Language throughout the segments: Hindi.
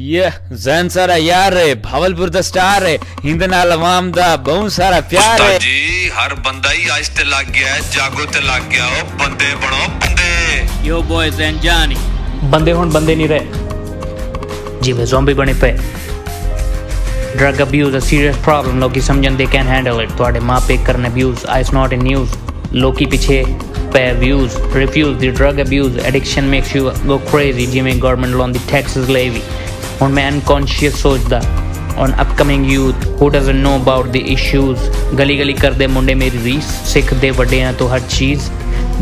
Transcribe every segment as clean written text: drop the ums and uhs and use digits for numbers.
ये जैन सारा यार है, भावलपुर दा स्टार है, हिंद नाल अवाम दा बहुत सारा प्यार है जी। हर बंदा ही आज ते लग गया है, जागो ते लग गया हो, बंदे बनो बंदे। यो बॉय जैन जानी बंदे हुण बंदे नहीं रहे जी, वे ज़ॉम्बी बने पे। Drug abuse a serious problem, लोग समझन दे कैन हैंडल इट। तुहाडे मां पे करन abuse is not a news, लोकी पिछे pay views, refuse the drug abuse, addiction makes you go crazy, जिमें government loan the taxes levy। और मैं unconscious सोचदा on upcoming youth who doesn't know about the issues। गली गली कर दे मुंडे मेरी रीस, सिख दे बड़े हैं तो हर चीज़,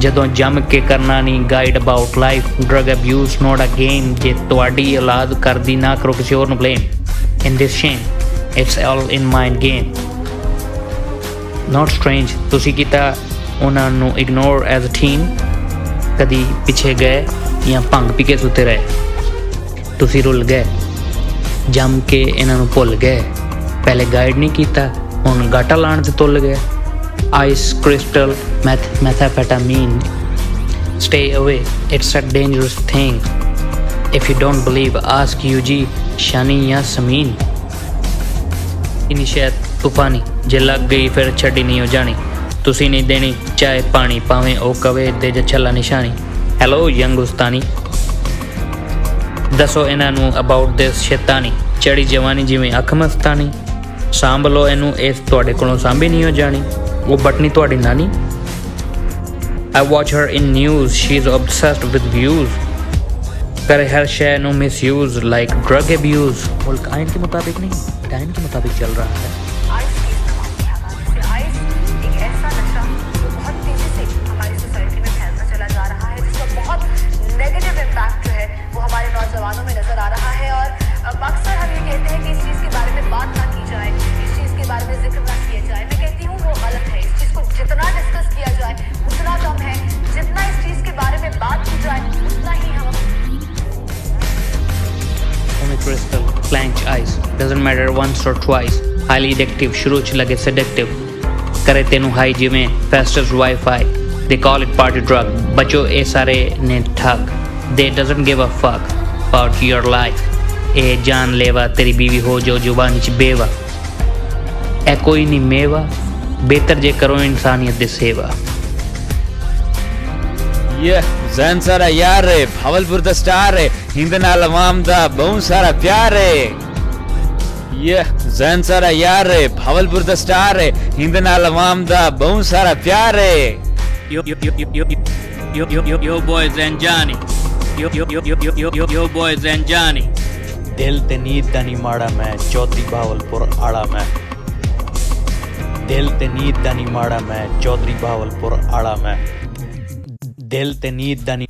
जदों जम के करना नहीं guide about life. Drug abuse not a game, जे तुहाडी औलाद कर दी ना करो किसी और नु blame. In this shame it's all in mind game, not strange. तुसी कीता उन्होंने इग्नोर एज अ टीम, कभी पिछे गए या भंग पी के सुते रहे। तुसी रुल गए, जम के इन्हों भुल गए, पहले गाइड नहीं किया, हुन गाटा लाने से तुल गए। Ice crystal methamphetamine, stay away, it's a dangerous thing. If you don't believe ask यूजी, शानी या समीन। इनी शायद तूफानी, जे लग गई फिर छड़ी नहीं हो जानी। तुसी नहीं देनी चाहे पानी, पावे ओ कवे दे जे छला निशानी। हेलो यंगुस्तानी, दसो इन्हों अबाउट दिस शैतानी। चढ़ी जवानी जिमें अख मस्तानी, सांभ लो इनू, इस तुहाडे कोलों सांभी नहीं हो जानी। वो बटनी तुहाडी नानी, I watch her in news, she is obsessed with views. करे हर शय नू मिसयूज़ लाइक ड्रग एब्यूज़। मुल्क आइन के मुताबिक नहीं, टाइम के मुताबिक चल रहा है। Crystal, clench eyes, doesn't matter once or twice, highly addictive, शुरू च लगे seductive, करे तेनू हाई जिमें fastest wifi, they call it party drug, बचो ए सारे ने ठग, they doesn't give a fuck about your life, ए जान लेवा तेरी बीवी हो जो जुबानी च बेवा, ए कोई नहीं मेवा, बेहतर जे करो इंसानियत दी सेवा। ये जैन सारा यार है, भावलपुर दा स्टार है, हिंद नाल अवाम दा बहुत सारा प्यार है। ये जैन सारा यार है, भावलपुर दा स्टार है, हिंद नाल अवाम दा बहुत सारा प्यार है। यो यो यो यो यो यो यो बॉय जैन जानी, यो यो यो यो यो यो बॉय जैन जानी। दिल ते नींद दा नहीं माड़ा मैं, चौथी भावलपुर आड़ा मैं। दिल ते नींद दा नहीं माड़ा मैं, चौथी भावलपुर आड़ा मैं। दिल ते नींद दा